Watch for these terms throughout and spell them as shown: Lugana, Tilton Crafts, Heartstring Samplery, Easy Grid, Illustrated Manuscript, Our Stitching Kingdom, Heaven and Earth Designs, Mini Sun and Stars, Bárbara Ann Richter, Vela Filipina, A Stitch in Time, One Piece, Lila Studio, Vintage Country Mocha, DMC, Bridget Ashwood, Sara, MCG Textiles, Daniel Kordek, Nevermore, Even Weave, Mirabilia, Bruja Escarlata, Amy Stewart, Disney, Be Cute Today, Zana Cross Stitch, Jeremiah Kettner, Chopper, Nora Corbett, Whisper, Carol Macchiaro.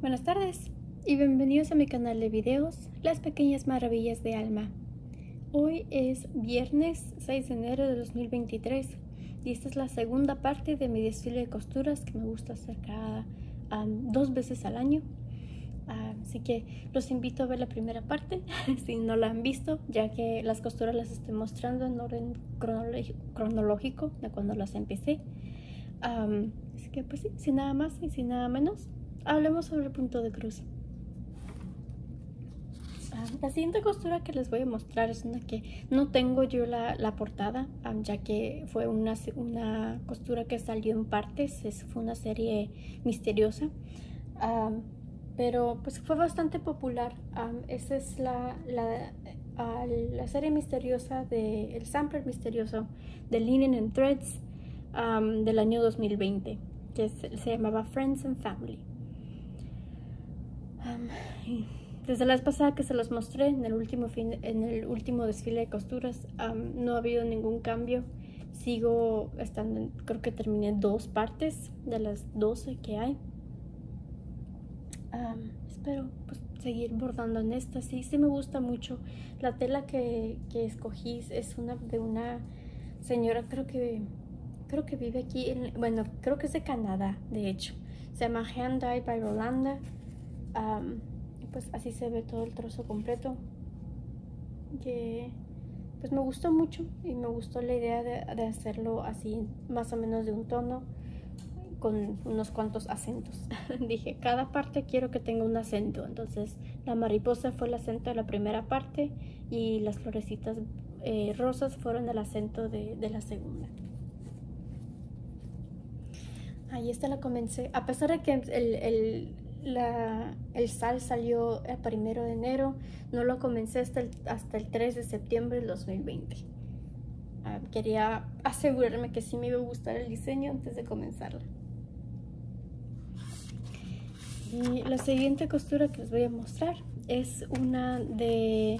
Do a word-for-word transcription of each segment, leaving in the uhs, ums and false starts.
Buenas tardes y bienvenidos a mi canal de videos Las Pequeñas Maravillas de Alma. Hoy es viernes seis de enero de dos mil veintitrés y esta es la segunda parte de mi desfile de costuras que me gusta hacer cada um, dos veces al año. Uh, así que los invito a ver la primera parte si no la han visto, ya que las costuras las estoy mostrando en orden cronológico de cuando las empecé. Um, así que pues sí, sin nada más y sin nada menos, hablemos sobre el punto de cruz. Um, la siguiente costura que les voy a mostrar es una que no tengo yo la, la portada, um, ya que fue una, una costura que salió en partes, es, fue una serie misteriosa. Um, Pero pues fue bastante popular. Um, esa es la, la, uh, la serie misteriosa, de, el sampler misterioso de Linen and Threads um, del año dos mil veinte, que es, se llamaba Friends and Family. Um, desde la vez pasada que se los mostré en el último, fin, en el último desfile de costuras, um, no ha habido ningún cambio. Sigo estando, creo que terminé dos partes de las doce que hay. Um, espero pues, seguir bordando en esta. Sí, sí me gusta mucho. La tela que, que escogí es una de una señora, creo que creo que vive aquí, en, bueno, creo que es de Canadá, de hecho. Se llama Hand Dye by Rolanda. Um, pues así se ve todo el trozo completo. Que pues me gustó mucho y me gustó la idea de, de hacerlo así, más o menos de un tono, con unos cuantos acentos. Dije, cada parte quiero que tenga un acento, entonces la mariposa fue el acento de la primera parte y las florecitas eh, rosas fueron el acento de, de la segunda. Ahí esta la comencé, a pesar de que el, el, la, el sal salió el primero de enero, no lo comencé hasta el, hasta el tres de septiembre del dos mil veinte. Uh, quería asegurarme que sí me iba a gustar el diseño antes de comenzarla. Y la siguiente costura que les voy a mostrar es una de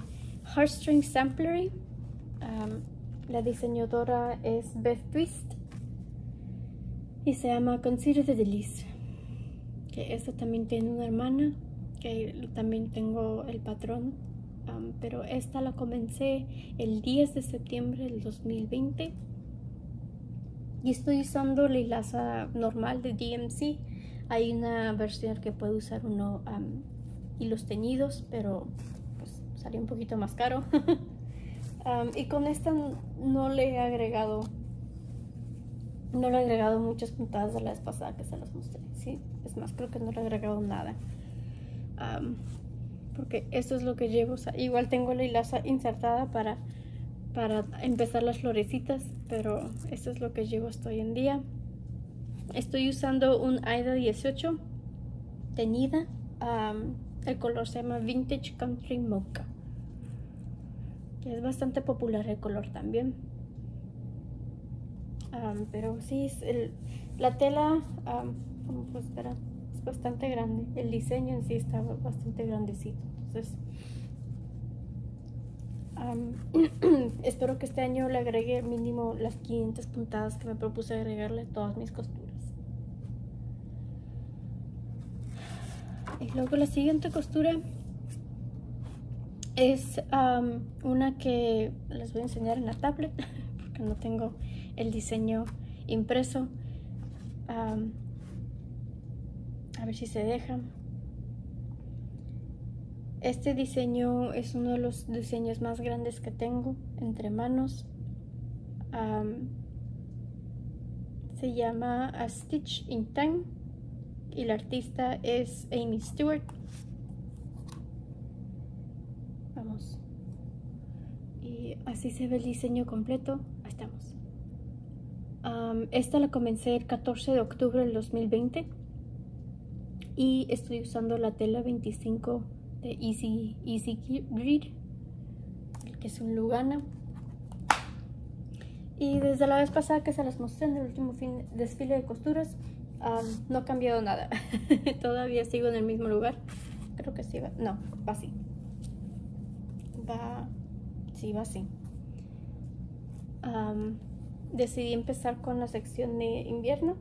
Heartstring Samplery. Um, la diseñadora es Beth Twist y se llama Consider the Lilies. Que esta también tiene una hermana, que también tengo el patrón, um, pero esta la comencé el diez de septiembre del dos mil veinte y estoy usando la hilaza normal de D M C. Hay una versión que puede usar uno um, hilos teñidos, pero pues, salió un poquito más caro. um, y con esta no le he agregado, no le he agregado muchas puntadas de la vez pasada que se las mostré. Sí, es más, creo que no le he agregado nada. Um, porque esto es lo que llevo. O sea, igual tengo la hilaza insertada para, para empezar las florecitas, pero esto es lo que llevo hasta hoy en día. Estoy usando un Aida dieciocho teñida. Um, el color se llama Vintage Country Mocha, que es bastante popular el color también. Um, pero sí, es el, la tela um, como pues, era, es bastante grande. El diseño en sí está bastante grandecito. Entonces, Um, espero que este año le agregue mínimo las quinientas puntadas que me propuse agregarle a todas mis costuras. Y luego la siguiente costura es um, una que les voy a enseñar en la tablet porque no tengo el diseño impreso. Um, a ver si se deja. Este diseño es uno de los diseños más grandes que tengo entre manos. Um, se llama A Stitch in Time y la artista es Amy Stewart. Vamos. Y así se ve el diseño completo. Ahí estamos. Um, esta la comencé el catorce de octubre del dos mil veinte y estoy usando la tela veinticinco de Easy, Easy Grid, que es un Lugana. Y desde la vez pasada que se las mostré en el último fin, desfile de costuras, um, no ha cambiado nada. Todavía sigo en el mismo lugar. Creo que sí va. No, va así. Va. Sí, va así. Um, decidí empezar con la sección de invierno,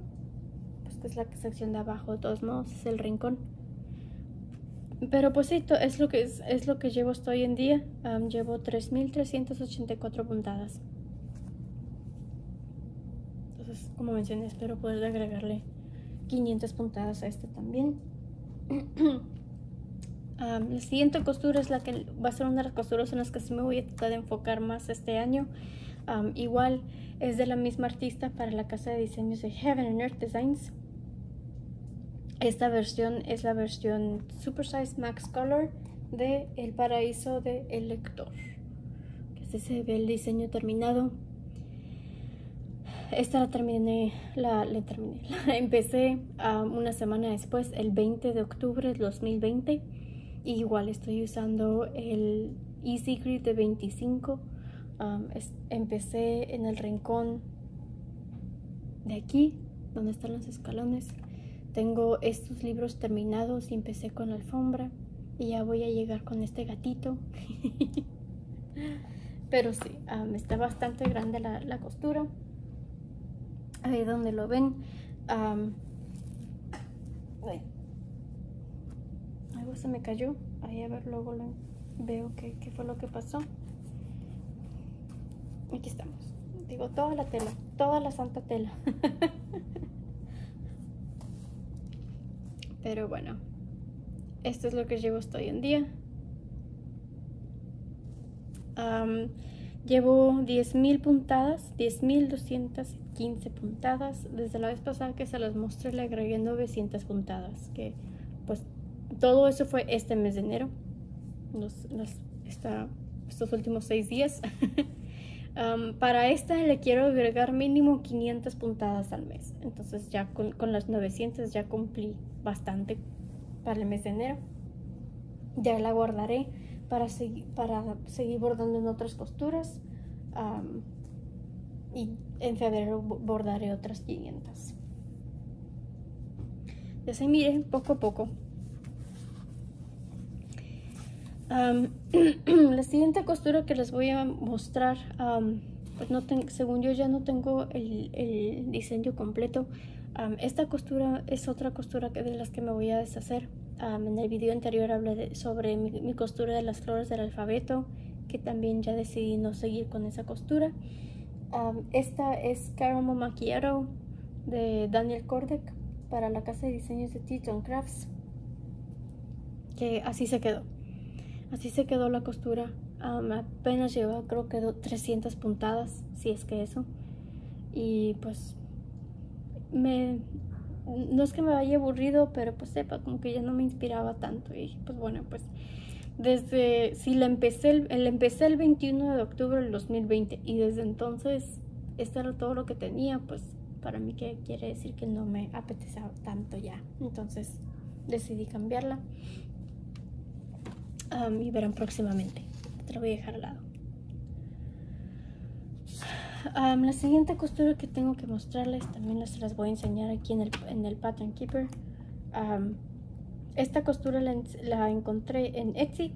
pues que es la sección de abajo, de todos modos, es el rincón. Pero pues esto es lo que, es, es lo que llevo hasta hoy en día. Um, llevo tres mil trescientas ochenta y cuatro puntadas. Entonces, como mencioné, espero poder agregarle quinientas puntadas a este también. Um, la siguiente costura es la que va a ser una de las costuras en las que sí me voy a tratar de enfocar más este año. Um, igual es de la misma artista para la casa de diseños de Heaven and Earth Designs. Esta versión es la versión Super Size Max Color de El Paraíso de El Lector. Así se ve el diseño terminado. Esta la terminé, la, la, terminé, la empecé um, una semana después, el veinte de octubre del dos mil veinte. Y igual estoy usando el Easy Grid de veinticinco. Um, es, empecé en el rincón de aquí, donde están los escalones. Tengo estos libros terminados y empecé con la alfombra. Y ya voy a llegar con este gatito. Pero sí, um, está bastante grande la, la costura. Ahí donde lo ven. Um, algo se me cayó. Ahí a ver, luego lo, veo qué, qué fue lo que pasó. Aquí estamos. Digo, toda la tela. Toda la santa tela. Pero bueno. Esto es lo que llevo hasta hoy en día. Um, llevo diez mil puntadas. diez mil doscientas quince puntadas. Desde la vez pasada que se las mostré le agregué novecientas puntadas, que pues todo eso fue este mes de enero, los, los, esta, estos últimos seis días. Um, para esta le quiero agregar mínimo quinientas puntadas al mes. Entonces ya con, con las novecientas ya cumplí bastante para el mes de enero. Ya la guardaré para, segui, para seguir bordando en otras costuras. Um, Y en febrero bordaré otras quinientas. Ya se miren poco a poco. Um, la siguiente costura que les voy a mostrar, um, pues no ten, según yo ya no tengo el, el diseño completo. Um, esta costura es otra costura que de las que me voy a deshacer. Um, en el video anterior hablé de, sobre mi, mi costura de las flores del alfabeto, que también ya decidí no seguir con esa costura. Um, esta es Caramel Macchiato de Daniel Kordek para la casa de diseños de Tilton Crafts, que así se quedó, así se quedó la costura. Um, apenas lleva, creo que trescientas puntadas, si es que eso, y pues me, no es que me haya aburrido, pero pues sepa, como que ya no me inspiraba tanto, y pues bueno, pues desde, sí, la empecé el, el empecé el veintiuno de octubre del dos mil veinte y desde entonces este era todo lo que tenía. Pues para mí que quiere decir que no me apetecía tanto ya, entonces decidí cambiarla. Um, y verán próximamente, te la voy a dejar al lado. Um, la siguiente costura que tengo que mostrarles también se las voy a enseñar aquí en el, en el Pattern Keeper. Um, Esta costura la, la encontré en Etsy,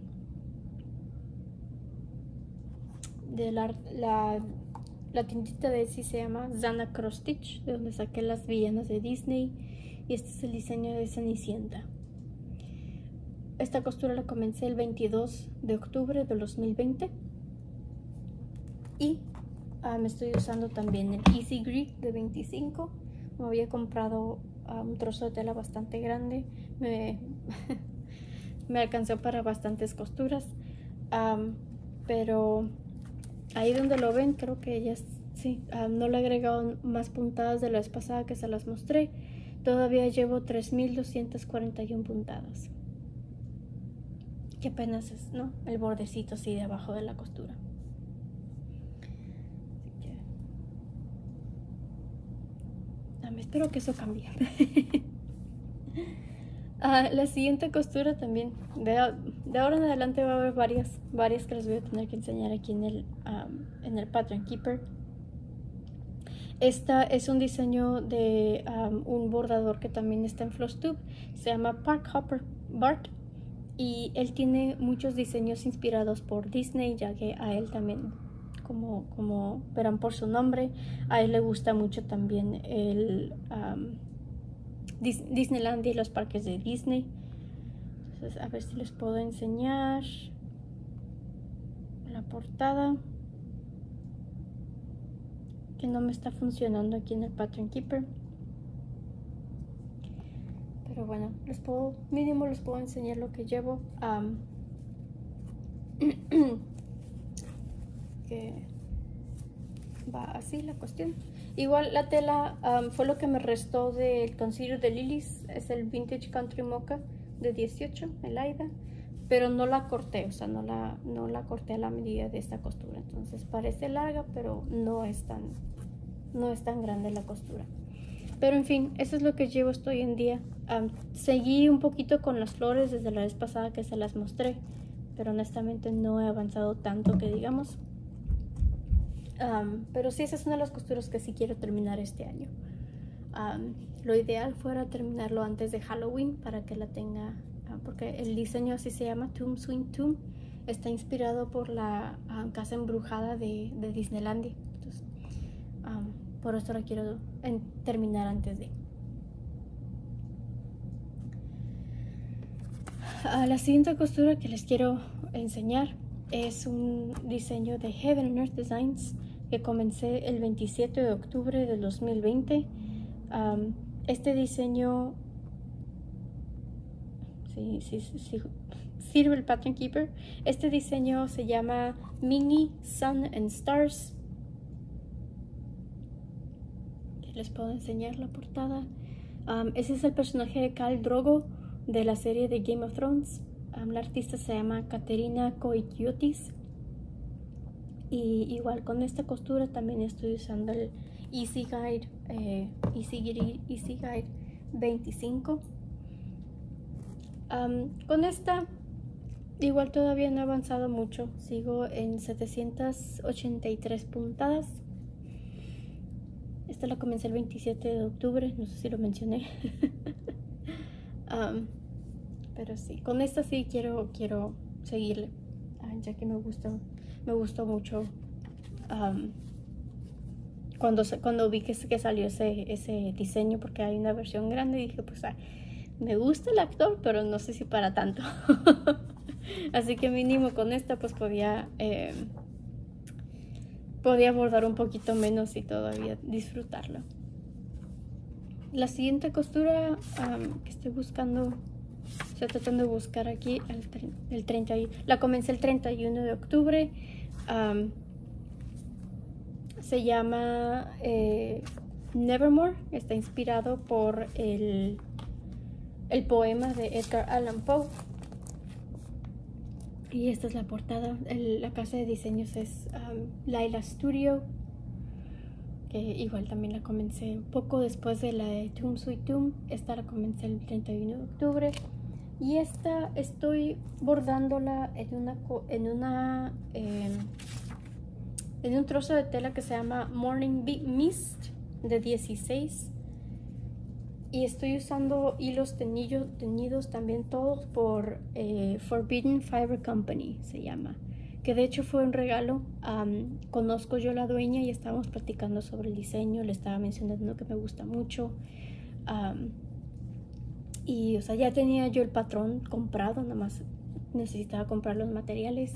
de la, la, la tiendita de Etsy, se llama Zana Cross Stitch, de donde saqué las villanas de Disney, y este es el diseño de Cenicienta. Esta costura la comencé el veintidós de octubre del dos mil veinte y me um, estoy usando también el Easy Grid de veinticinco. Me había comprado um, un trozo de tela bastante grande. Me, me alcanzó para bastantes costuras, um, pero ahí donde lo ven, creo que ya sí, um, no le he agregado más puntadas de la vez pasada que se las mostré. Todavía llevo tres mil doscientas cuarenta y una puntadas, que apenas es, ¿no?, el bordecito así de abajo de la costura. Así que, um, espero que eso cambie. Uh, la siguiente costura también, de, de ahora en adelante va a haber varias, varias que les voy a tener que enseñar aquí en el, um, en el Pattern Keeper. Esta es un diseño de um, un bordador que también está en Flosstube, se llama Park Hopper Bart, y él tiene muchos diseños inspirados por Disney, ya que a él también, como, como verán por su nombre, a él le gusta mucho también el... Um, Disneyland y los parques de Disney. Entonces a ver si les puedo enseñar la portada, que no me está funcionando aquí en el Pattern Keeper. Pero bueno, les puedo, mínimo les puedo enseñar lo que llevo. Um, que va así la cuestión. Igual la tela um, fue lo que me restó del Consider the Lilies. Es el Vintage Country Mocha de dieciocho, el Aida. Pero no la corté, o sea, no la, no la corté a la medida de esta costura. Entonces parece larga, pero no es tan, no es tan grande la costura. Pero en fin, eso es lo que llevo hasta hoy en día. Um, seguí un poquito con las flores desde la vez pasada que se las mostré, pero honestamente no he avanzado tanto que digamos. Um, pero sí, esa es una de las costuras que sí quiero terminar este año. Um, lo ideal fuera terminarlo antes de Halloween para que la tenga, uh, porque el diseño así se llama, Tomb Sweet Tomb, está inspirado por la uh, casa embrujada de, de Disneylandia. Entonces, um, por eso la quiero en, terminar antes de. Uh, la siguiente costura que les quiero enseñar es un diseño de Heaven and Earth Designs que comencé el veintisiete de octubre del dos mil veinte. Um, este diseño, sí, sí, sí, sirve el Pattern Keeper. Este diseño se llama Mini Sun and Stars. Les puedo enseñar la portada. Um, ese es el personaje de Khal Drogo de la serie de Game of Thrones. Um, la artista se llama Katerina Koikiotis. Y igual con esta costura también estoy usando el Easy Guide, eh, Easy Grid, Easy Guide veinticinco. Um, con esta igual todavía no he avanzado mucho. Sigo en setecientas ochenta y tres puntadas. Esta la comencé el veintisiete de octubre, no sé si lo mencioné. um, Pero sí, con esta sí quiero, quiero seguirle, ah, ya que me gustó, me gustó mucho um, cuando, cuando vi que, que salió ese, ese diseño, porque hay una versión grande y dije, pues ah, me gusta el actor, pero no sé si para tanto. Así que mínimo con esta pues podía, eh, podía abordar un poquito menos y todavía disfrutarlo. La siguiente costura um, que estoy buscando... Estoy tratando de buscar aquí el, el treinta. La comencé el treinta y uno de octubre. Um, se llama eh, Nevermore. Está inspirado por el, el poema de Edgar Allan Poe. Y esta es la portada. El, la casa de diseños es um, Lila Studio. Que igual también la comencé un poco después de la de Tomb Sweet Tomb. Esta la comencé el treinta y uno de octubre. Y esta estoy bordándola en una, en, una eh, en un trozo de tela que se llama Morning Mist de dieciséis. Y estoy usando hilos tenillo, teñidos también todos por eh, Forbidden Fiber Company se llama. Que de hecho fue un regalo. Um, conozco yo la dueña y estábamos platicando sobre el diseño. Le estaba mencionando que me gusta mucho. Um, Y, o sea, ya tenía yo el patrón comprado, nada más necesitaba comprar los materiales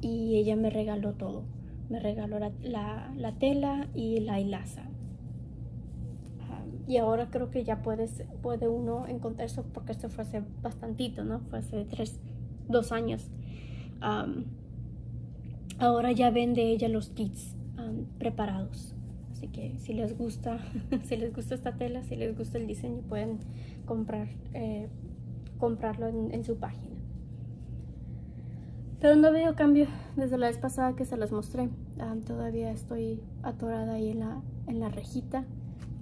y ella me regaló todo. Me regaló la, la, la tela y la hilaza. Um, y ahora creo que ya puedes, puede uno encontrar eso, porque esto fue hace bastantito, ¿no? Fue hace tres, dos años. Um, ahora ya vende ella los kits um, preparados. Así que si les gusta, si les gusta esta tela, si les gusta el diseño, pueden comprar, eh, comprarlo en, en su página. Pero no veo cambio desde la vez pasada que se las mostré. Um, todavía estoy atorada ahí en la, en la rejita.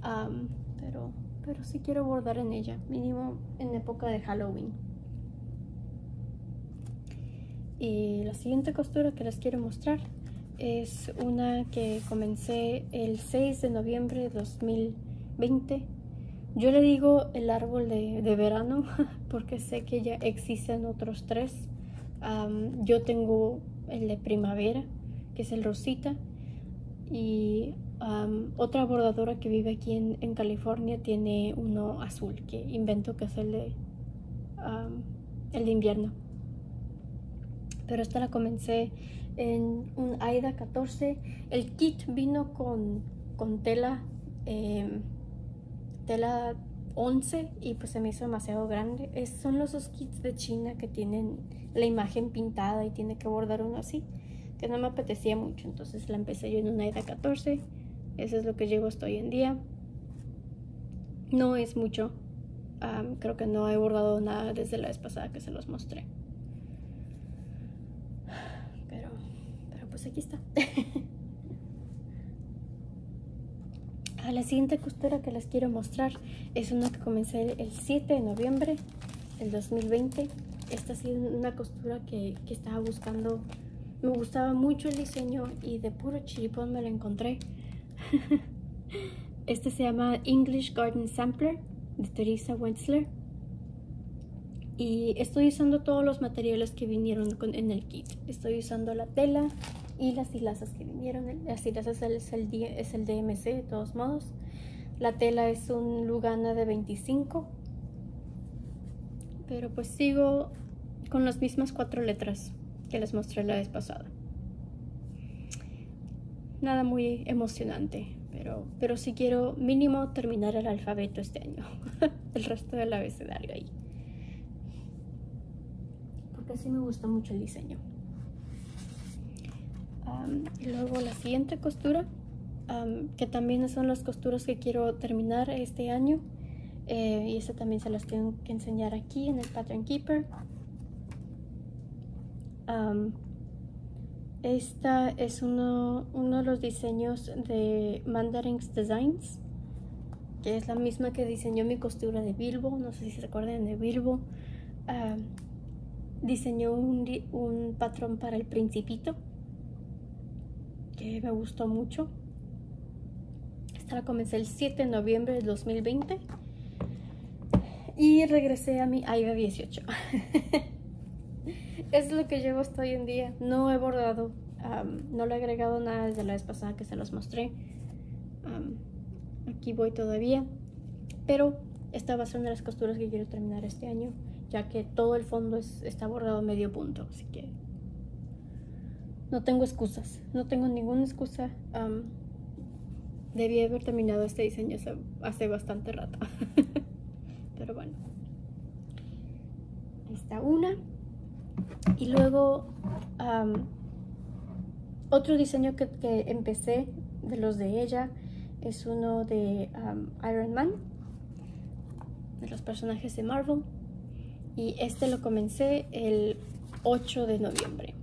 Um, pero, pero sí quiero bordar en ella, mínimo en época de Halloween. Y la siguiente costura que les quiero mostrar es una que comencé el seis de noviembre de dos mil veinte. Yo le digo el árbol de, de verano porque sé que ya existen otros tres. Um, yo tengo el de primavera, que es el Rosita. Y um, otra bordadora que vive aquí en, en California tiene uno azul, que invento que es el de... Um, el de invierno. Pero esta la comencé en un Aida catorce. El kit vino con, con tela, eh, tela once y pues se me hizo demasiado grande. Es, son los dos kits de China que tienen la imagen pintada y tiene que bordar uno así, que no me apetecía mucho, entonces la empecé yo en una Aida catorce. Eso es lo que llevo hasta hoy en día. No es mucho. Um, creo que no he bordado nada desde la vez pasada que se los mostré. Pero, pero pues aquí está. A la siguiente costura que les quiero mostrar es una que comencé el siete de noviembre del dos mil veinte. Esta ha sido una costura que, que estaba buscando. Me gustaba mucho el diseño y de puro chiripón me la encontré. Este se llama English Garden Sampler de Teresa Wenzler y estoy usando todos los materiales que vinieron con, en el kit. Estoy usando la tela y las hilazas que vinieron. Las hilazas es el, es el D M C de todos modos. La tela es un Lugana de veinticinco, pero pues sigo con las mismas cuatro letras que les mostré la vez pasada. Nada muy emocionante, pero, pero sí quiero mínimo terminar el alfabeto este año, el resto del abecedario ahí, porque sí me gusta mucho el diseño. Um, y luego la siguiente costura, um, que también son las costuras que quiero terminar este año, eh, y esta también se las tengo que enseñar aquí en el Pattern Keeper. Um, Esta es uno, uno de los diseños de Mandarinx Designs, que es la misma que diseñó mi costura de Bilbo. No sé si se acuerdan de Bilbo. Uh, diseñó un, un patrón para el Principito, que me gustó mucho. Esta la comencé el siete de noviembre del dos mil veinte. Y regresé a mi Aida dieciocho. Es lo que llevo hasta hoy en día. No he bordado, um, no le he agregado nada desde la vez pasada que se los mostré. Um, aquí voy todavía, pero esta va a ser una de las costuras que quiero terminar este año, ya que todo el fondo es, está bordado a medio punto, así que no tengo excusas, no tengo ninguna excusa. Um, debí haber terminado este diseño hace, hace bastante rato. Pero bueno, ahí está una. Y luego um, otro diseño que, que empecé de los de ella es uno de um, Iron Man, de los personajes de Marvel, y este lo comencé el ocho de noviembre,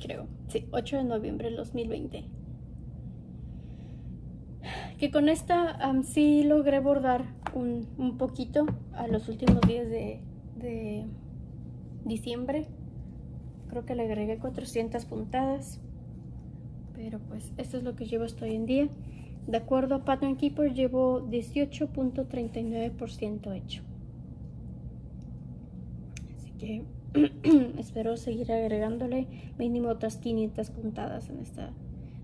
creo, sí, ocho de noviembre del dos mil veinte, que con esta um, sí logré bordar un, un poquito a los últimos días de, de diciembre. Creo que le agregué cuatrocientas puntadas, pero pues esto es lo que llevo hasta hoy en día. De acuerdo a Pattern Keeper llevo dieciocho punto treinta y nueve por ciento hecho, así que espero seguir agregándole mínimo otras quinientas puntadas en esta,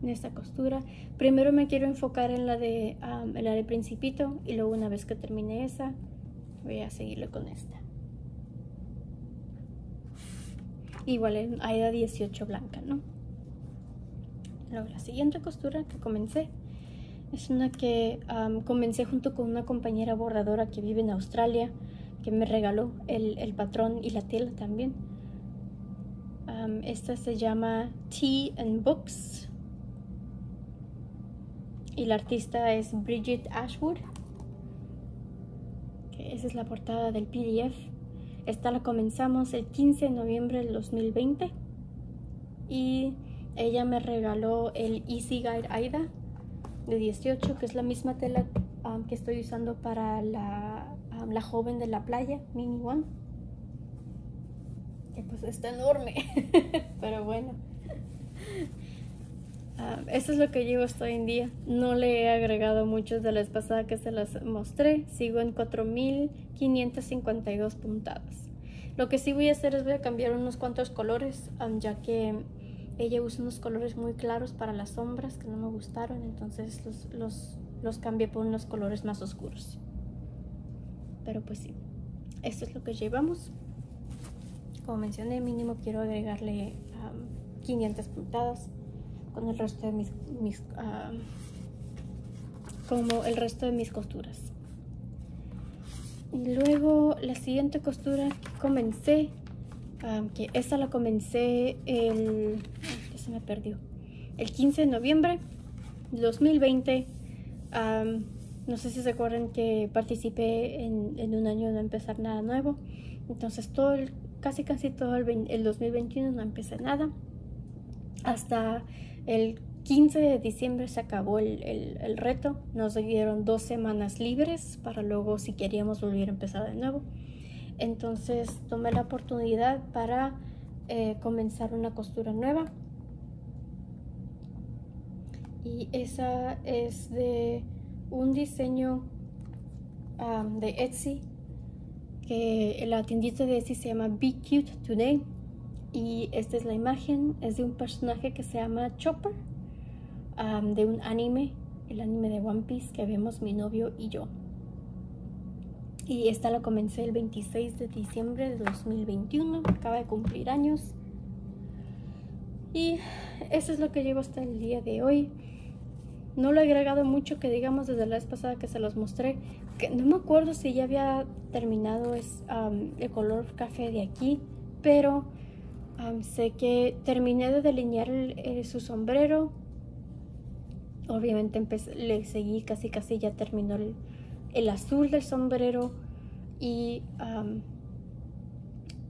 en esta costura. Primero me quiero enfocar en la de, um, en la de Principito, y luego una vez que termine esa voy a seguirle con esta. Igual en Aida dieciocho blanca, ¿no? Luego la siguiente costura que comencé es una que um, comencé junto con una compañera bordadora que vive en Australia, que me regaló el, el patrón y la tela también. Um, esta se llama Tea and Books y la artista es Bridget Ashwood. Okay, esa es la portada del P D F. Esta la comenzamos el quince de noviembre del dos mil veinte y ella me regaló el Easy Guide Aida de dieciocho, que es la misma tela um, que estoy usando para la, um, la joven de la playa, Mini One, que pues está enorme, pero bueno. Um, eso es lo que llevo hasta hoy en día. No le he agregado muchos de las pasadas que se las mostré. Sigo en cuatro mil quinientas cincuenta y dos puntadas. Lo que sí voy a hacer es voy a cambiar unos cuantos colores, um, ya que ella usa unos colores muy claros para las sombras que no me gustaron, entonces los, los, los cambié por unos colores más oscuros. Pero pues sí, esto es lo que llevamos. como mencioné, mínimo quiero agregarle um, quinientas puntadas con el resto de mis, mis um, como el resto de mis costuras. Y luego la siguiente costura que comencé, um, que esta la comencé el, oh, se me perdió, el quince de noviembre de dos mil veinte. Um, no sé si se acuerdan que participé en, en un año no empezar nada nuevo. Entonces todo el, casi casi todo el, el dos mil veintiuno no empecé nada. Hasta el quince de diciembre se acabó el, el, el reto. Nos dieron dos semanas libres para luego, si queríamos, volver a empezar de nuevo. Entonces tomé la oportunidad para eh, comenzar una costura nueva. Y esa es de un diseño um, de Etsy, que la tiendita de Etsy se llama Be Cute Today. Y esta es la imagen, es de un personaje que se llama Chopper, um, de un anime, el anime de One Piece que vemos mi novio y yo. Y esta la comencé el veintiséis de diciembre de dos mil veintiuno, acaba de cumplir años. Y eso es lo que llevo hasta el día de hoy. No lo he agregado mucho, que digamos, desde la vez pasada que se los mostré, que no me acuerdo si ya había terminado es, um, el color café de aquí, pero Um, sé que terminé de delinear el, el, su sombrero. Obviamente empecé, le seguí, casi casi ya terminó el, el azul del sombrero. Y um,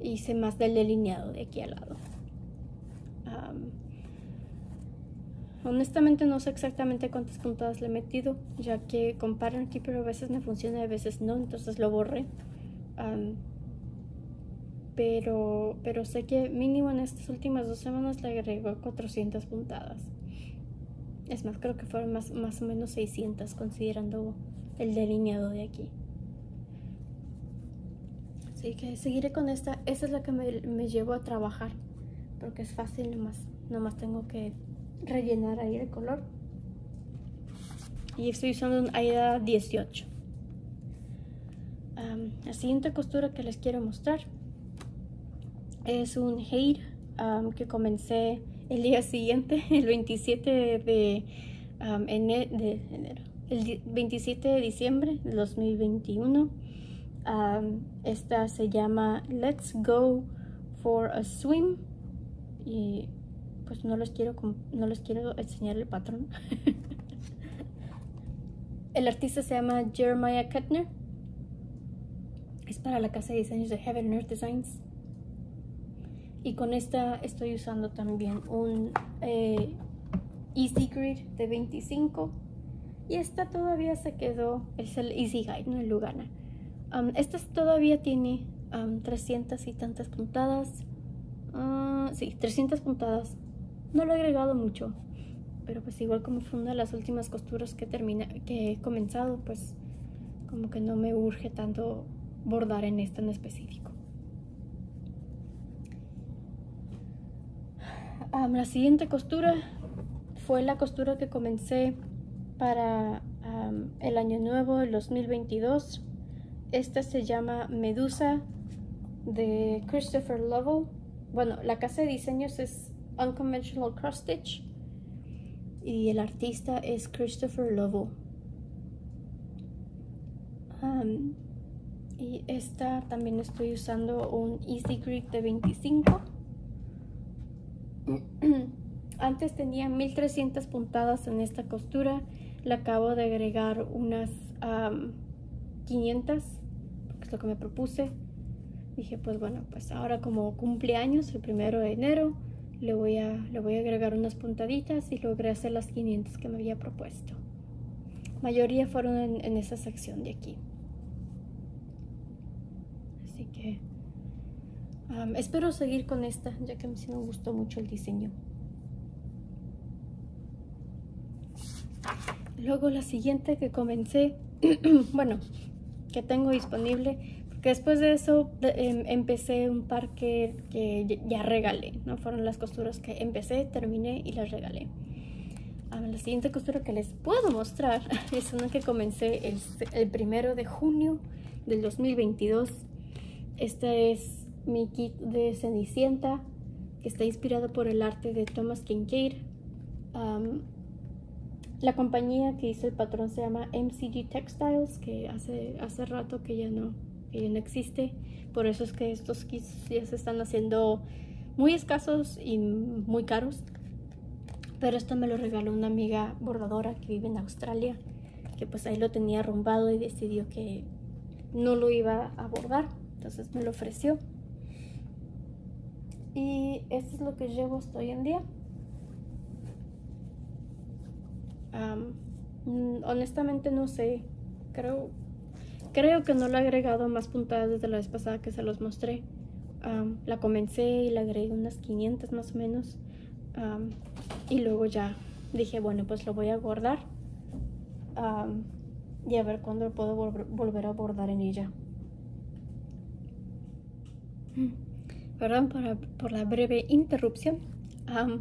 hice más del delineado de aquí al lado. Um, honestamente no sé exactamente cuántas puntadas le he metido, ya que comparo aquí, pero a veces me funciona y a veces no, entonces lo borré. Um, Pero, pero sé que mínimo en estas últimas dos semanas le agregó cuatrocientas puntadas. Es más, creo que fueron más, más o menos seiscientas, considerando el delineado de aquí. Así que seguiré con esta. Esta es la que me, me llevo a trabajar, porque es fácil, nomás, nomás tengo que rellenar ahí el color. Y estoy usando un Aida dieciocho. Um, la siguiente costura que les quiero mostrar es un hate um, que comencé el día siguiente, el veintisiete de, de, um, ene, de enero. El veintisiete de diciembre de dos mil veintiuno. Um, esta se llama Let's Go for a Swim. Y pues no les quiero, no les quiero enseñar el patrón. El artista se llama Jeremiah Kettner. Es para la casa de diseños de Heaven and Earth Designs. Y con esta estoy usando también un eh, Easy Grid de veinticinco. Y esta todavía se quedó, es el Easy Guide, no el Lugana. Um, esta todavía tiene um, trescientas y tantas puntadas. Uh, sí, trescientas puntadas. No lo he agregado mucho, pero pues igual como fue una de las últimas costuras que, termina, que he comenzado, pues como que no me urge tanto bordar en esta en específico. Um, la siguiente costura fue la costura que comencé para um, el año nuevo, el dos mil veintidós. Esta se llama Medusa de Christopher Lovell. Bueno, la casa de diseños es Unconventional Cross Stitch y el artista es Christopher Lovell. Um, y esta también estoy usando un Easy Grid de veinticinco. Antes tenía mil trescientas puntadas en esta costura, le acabo de agregar unas um, quinientas, porque es lo que me propuse. Dije, pues bueno, pues ahora como cumpleaños, el primero de enero, le voy a, le voy a agregar unas puntaditas y logré hacer las quinientas que me había propuesto. La mayoría fueron en, en esa sección de aquí. Así que Um, espero seguir con esta, ya que a mí sí me gustó mucho el diseño. Luego la siguiente que comencé, bueno, que tengo disponible, porque después de eso de, em, empecé un par que, que ya regalé, ¿no? Fueron las costuras que empecé, terminé y las regalé. Um, la siguiente costura que les puedo mostrar es una que comencé el, el primero de junio del dos mil veintidós. Esta es mi kit de Cenicienta, que está inspirado por el arte de Thomas Kincaid. Um, la compañía que hizo el patrón se llama M C G Textiles, que hace, hace rato que ya no, que ya no existe. Por eso es que estos kits ya se están haciendo muy escasos y muy caros. Pero esto me lo regaló una amiga bordadora que vive en Australia, que pues ahí lo tenía arrumbado y decidió que no lo iba a bordar, entonces me lo ofreció. Y esto es lo que llevo hasta hoy en día. Um, honestamente no sé, creo, creo que no le he agregado más puntadas desde la vez pasada que se los mostré. Um, la comencé y le agregué unas quinientas más o menos. Um, y luego ya dije, bueno, pues lo voy a bordar um, y a ver cuándo puedo vol volver a bordar en ella. Perdón por, por la breve interrupción. Um,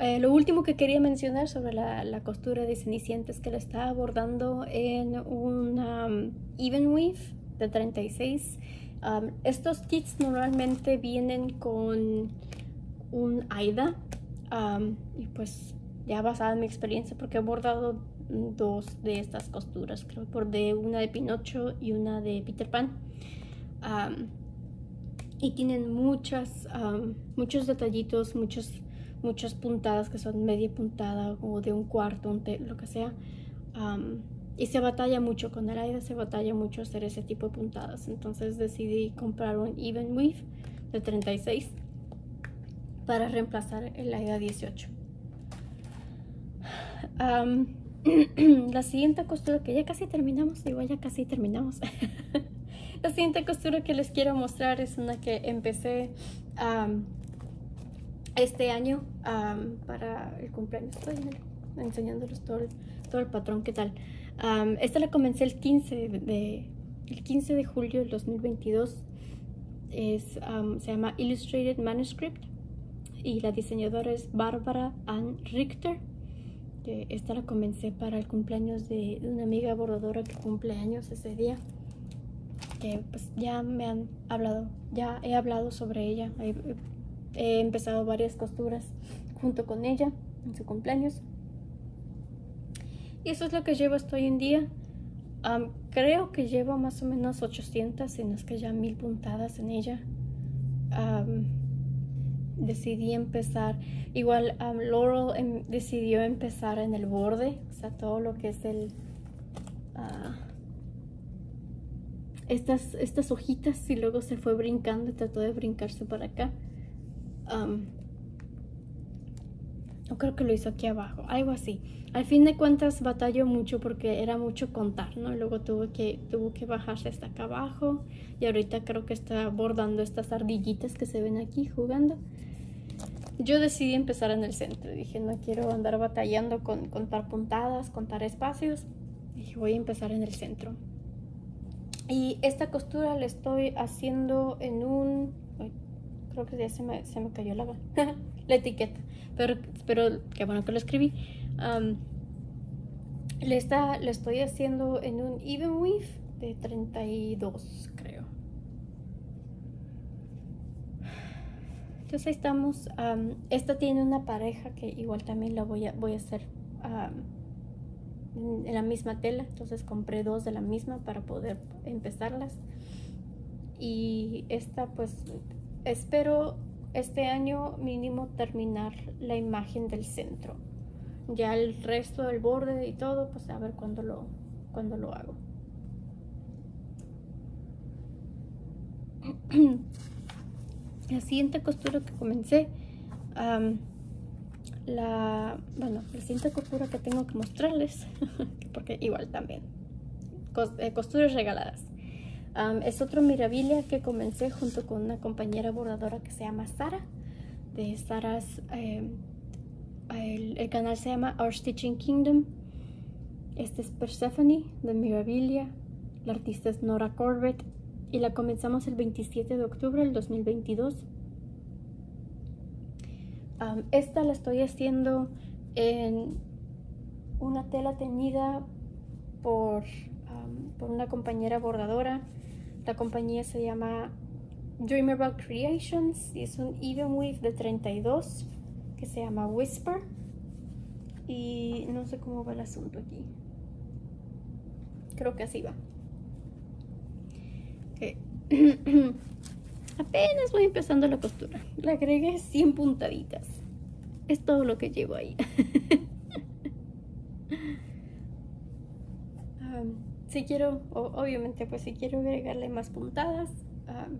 eh, lo último que quería mencionar sobre la, la costura de Cenicienta es que la estaba bordando en una um, Even Weave de treinta y seis. Um, estos kits normalmente vienen con un Aida, um, y pues ya basada en mi experiencia, porque he bordado dos de estas costuras, creo que bordé una de Pinocho y una de Peter Pan, um, y tienen muchas um, muchos detallitos, muchos, muchas puntadas que son media puntada o de un cuarto, un te lo que sea, um, y se batalla mucho con el Aida, se batalla mucho hacer ese tipo de puntadas. Entonces decidí comprar un Even Weave de treinta y seis para reemplazar el Aida dieciocho. Um, la siguiente costura, que ya casi terminamos, digo ya casi terminamos. La siguiente costura que les quiero mostrar es una que empecé um, este año um, para el cumpleaños. Estoy enseñándoles todo el, todo el patrón, ¿qué tal? Um, esta la comencé el quince de julio del dos mil veintidós. Es, um, se llama Illustrated Manuscript. Y la diseñadora es Bárbara Ann Richter. Esta la comencé para el cumpleaños de una amiga bordadora que cumple años ese día, que pues ya me han hablado, ya he hablado sobre ella. He, he empezado varias costuras junto con ella en su cumpleaños. Y eso es lo que llevo hasta hoy en día. Um, creo que llevo más o menos ochocientas, si no es que ya mil puntadas en ella. Um, Decidí empezar, igual um, Laurel em, decidió empezar en el borde, o sea, todo lo que es el... Uh, estas, estas hojitas, y luego se fue brincando y trató de brincarse para acá. Um, no creo que lo hizo aquí abajo, algo así. Al fin de cuentas batalló mucho porque era mucho contar, ¿no? Luego tuvo que, tuvo que bajarse hasta acá abajo, y ahorita creo que está bordando estas ardillitas que se ven aquí jugando. Yo decidí empezar en el centro, dije no quiero andar batallando con contar puntadas, contar espacios, dije voy a empezar en el centro. Y esta costura la estoy haciendo en un... Ay, creo que ya se me, se me cayó la, la etiqueta, pero, pero qué bueno que lo escribí. Um, le, está, le estoy haciendo en un Even Weave de treinta y dos, creo. Entonces ahí estamos. Um, esta tiene una pareja que igual también la voy a, voy a hacer um, en, en la misma tela. Entonces compré dos de la misma para poder empezarlas. Y esta pues espero este año mínimo terminar la imagen del centro. Ya el resto del borde y todo, pues a ver cuándo lo, cuándo lo hago. La siguiente costura que comencé, um, la, bueno, la siguiente costura que tengo que mostrarles, porque igual también, costuras regaladas. Um, es otro Mirabilia que comencé junto con una compañera bordadora que se llama Sara, de Saras... Eh, El, el canal se llama Our Stitching Kingdom. Este es Persephone de Mirabilia. La artista es Nora Corbett. Y la comenzamos el veintisiete de octubre del dos mil veintidós. Um, esta la estoy haciendo en una tela teñida por, um, por una compañera bordadora. La compañía se llama Dreamerbug Creations, y es un Even Weave de treinta y dos que se llama Whisper. Y no sé cómo va el asunto aquí. Creo que así va. Okay. Apenas voy empezando la costura. Le agregué cien puntaditas. Es todo lo que llevo ahí. um, si quiero, obviamente, pues si quiero agregarle más puntadas. Um,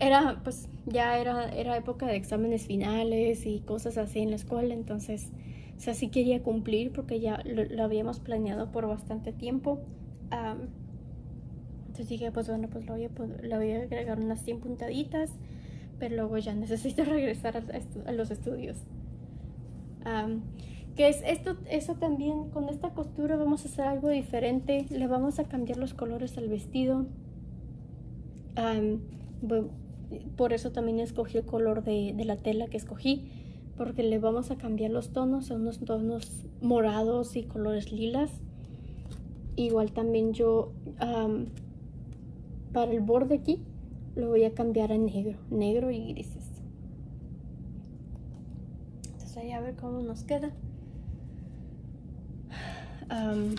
Era, pues, ya era, era época de exámenes finales y cosas así en la escuela, entonces, o sea, sí quería cumplir porque ya lo, lo habíamos planeado por bastante tiempo. Um, entonces dije, pues, bueno, pues, lo voy a, pues, le voy a agregar unas cien puntaditas, pero luego ya necesito regresar a, estu a los estudios. Um, que es esto, eso también, con esta costura vamos a hacer algo diferente, le vamos a cambiar los colores al vestido. Um, Por eso también escogí el color de, de la tela que escogí, porque le vamos a cambiar los tonos a unos tonos morados y colores lilas. Igual también yo um, para el borde aquí lo voy a cambiar a negro, negro y grises. Entonces ahí a ver cómo nos queda. Um,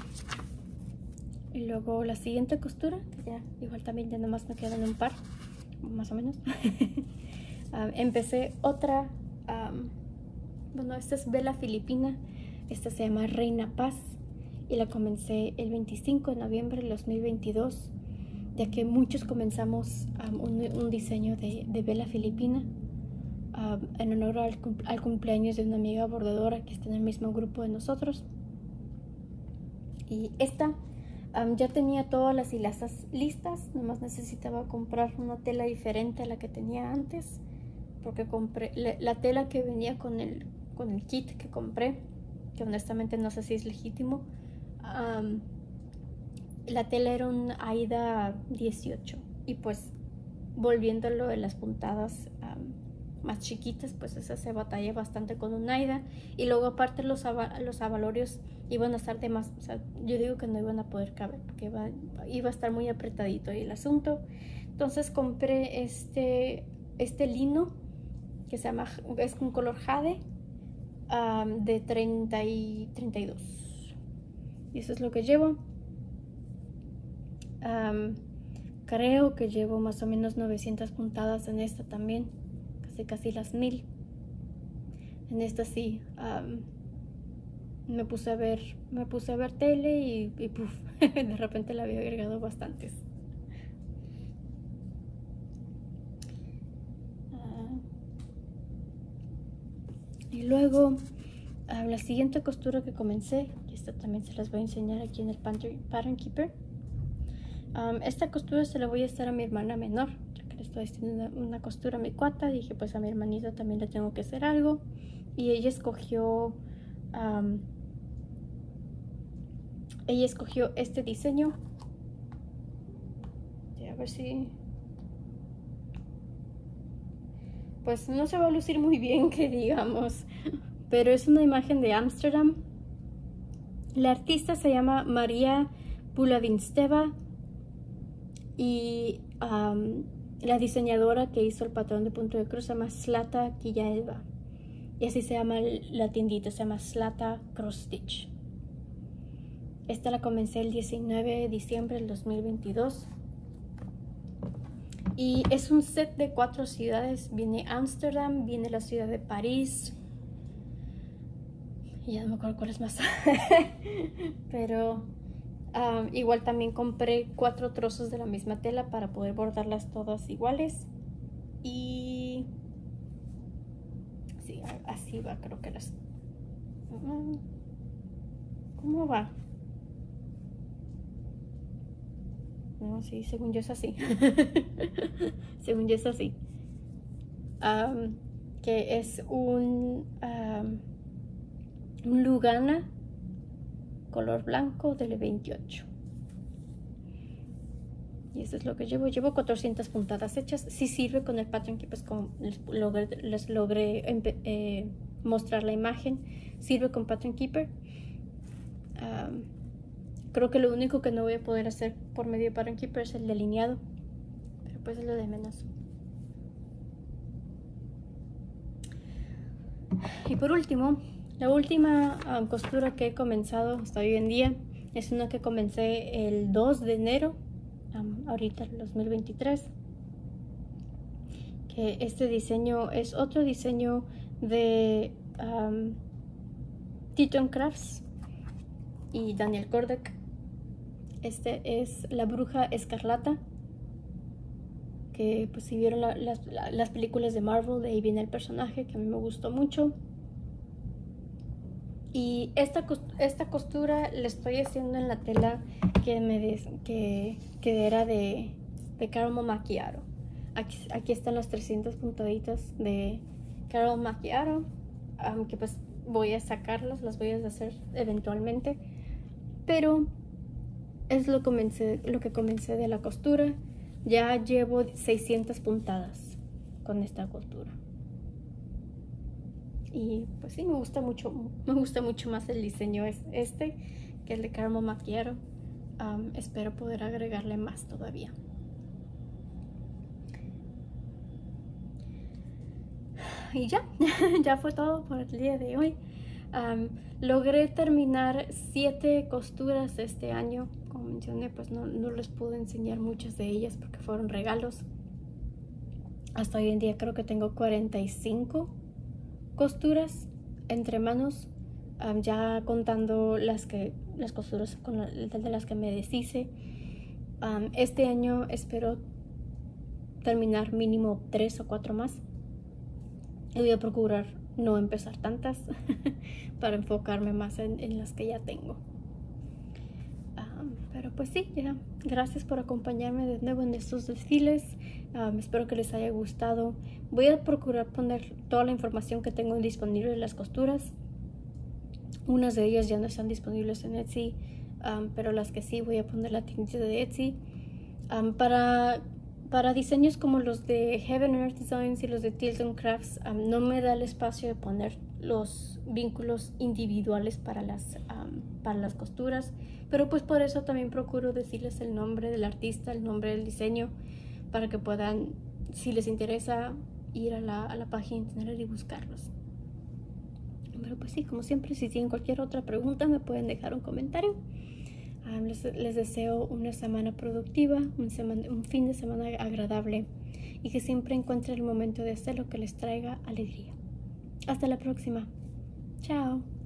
y luego la siguiente costura, que ya igual también ya nada más me quedan un par. Más o menos. um, empecé otra, um, bueno, esta es vela filipina, esta se llama Reina Paz y la comencé el veinticinco de noviembre del dos mil veintidós, ya que muchos comenzamos um, un, un diseño de, de vela filipina um, en honor al, al cumpleaños de una amiga bordadora que está en el mismo grupo de nosotros. Y esta Um, ya tenía todas las hilazas listas, nomás necesitaba comprar una tela diferente a la que tenía antes, porque compré la, la tela que venía con el, con el kit que compré, que honestamente no sé si es legítimo. Um, la tela era un Aida dieciocho y pues volviéndolo de las puntadas um, más chiquitas, pues esa se batalla bastante con un Aida, y luego aparte los, ava los abalorios iban a estar de más, o sea, yo digo que no iban a poder caber porque iba, iba a estar muy apretadito el asunto. Entonces compré este, este lino que se llama, es un color jade um, de treinta y treinta y dos, y eso es lo que llevo. Um, creo que llevo más o menos novecientas puntadas en esta también, casi las mil. En esta sí um, me puse a ver me puse a ver tele y, y puff, de repente la había agregado bastantes. Uh, y luego uh, la siguiente costura que comencé, y esta también se las voy a enseñar aquí en el Pattern Keeper. Um, esta costura se la voy a hacer a mi hermana menor, estoy haciendo una, una costura a mi cuata. Dije, pues a mi hermanita también le tengo que hacer algo, y ella escogió um, ella escogió este diseño. A ver si, pues no se va a lucir muy bien que digamos, pero es una imagen de Ámsterdam. La artista se llama María Pulavinsteva y um, la diseñadora que hizo el patrón de punto de cruz se llama Zlata Kijaeva, y así se llama la tiendita, se llama Zana Cross Stitch. Esta la comencé el diecinueve de diciembre del dos mil veintidós, y es un set de cuatro ciudades. Viene Ámsterdam, viene la ciudad de París, y ya no me acuerdo cuál es más. Pero Um, igual también compré cuatro trozos de la misma tela para poder bordarlas todas iguales, y sí, así va, creo que las... ¿Cómo va? No, sí, según yo es así. Según yo es así. Um, que es un, um, un Lugana color blanco del veintiocho, y eso es lo que llevo. Llevo cuatrocientas puntadas hechas. Si sí sirve con el pattern que pues como les logré, les logré eh, mostrar la imagen, sirve con Pattern Keeper. Um, creo que lo único que no voy a poder hacer por medio de Pattern Keeper es el delineado, pero después lo desmenazo. Y por último, la última costura que he comenzado hasta hoy en día es una que comencé el dos de enero, um, ahorita el dos mil veintitrés. Que este diseño es otro diseño de um, Tilton Crafts y Daniel Kordek. Este es la Bruja Escarlata, que pues si vieron la, la, la, las películas de Marvel, de ahí viene el personaje, que a mí me gustó mucho. Y esta, esta costura la estoy haciendo en la tela que, me des, que, que era de, de Carol Macchiaro. Aquí, aquí están las trescientas puntaditas de Carol Macchiaro, um, que pues voy a sacarlas, las voy a deshacer eventualmente. Pero es lo, comencé, lo que comencé de la costura. Ya llevo seiscientas puntadas con esta costura. Y pues sí, me gusta mucho, me gusta mucho más el diseño este que el de Carmo Macchiaro. Um, espero poder agregarle más todavía. Y ya, ya fue todo por el día de hoy. Um, logré terminar siete costuras este año. Como mencioné, pues no, no les pude enseñar muchas de ellas porque fueron regalos. Hasta hoy en día creo que tengo cuarenta y cinco costuras entre manos, um, ya contando las que las costuras con la, de las que me deshice. Um, este año espero terminar mínimo tres o cuatro más. Y voy a procurar no empezar tantas para enfocarme más en, en las que ya tengo. Um, pero pues sí, ya. Gracias por acompañarme de nuevo en estos desfiles. Um, espero que les haya gustado. Voy a procurar poner toda la información que tengo disponible de las costuras. Unas de ellas ya no están disponibles en Etsy, um, pero las que sí voy a poner la tienda de Etsy. Um, para, para diseños como los de Heaven and Earth Designs y los de Tilton Crafts, um, no me da el espacio de poner los vínculos individuales para las, um, para las costuras, pero pues por eso también procuro decirles el nombre del artista, el nombre del diseño, para que puedan, si les interesa, ir a la, a la página internet y buscarlos. Pero pues sí, como siempre, si tienen cualquier otra pregunta me pueden dejar un comentario. Um, les, les deseo una semana productiva, un, semana, un fin de semana agradable, y que siempre encuentren el momento de hacer lo que les traiga alegría. Hasta la próxima. Chao.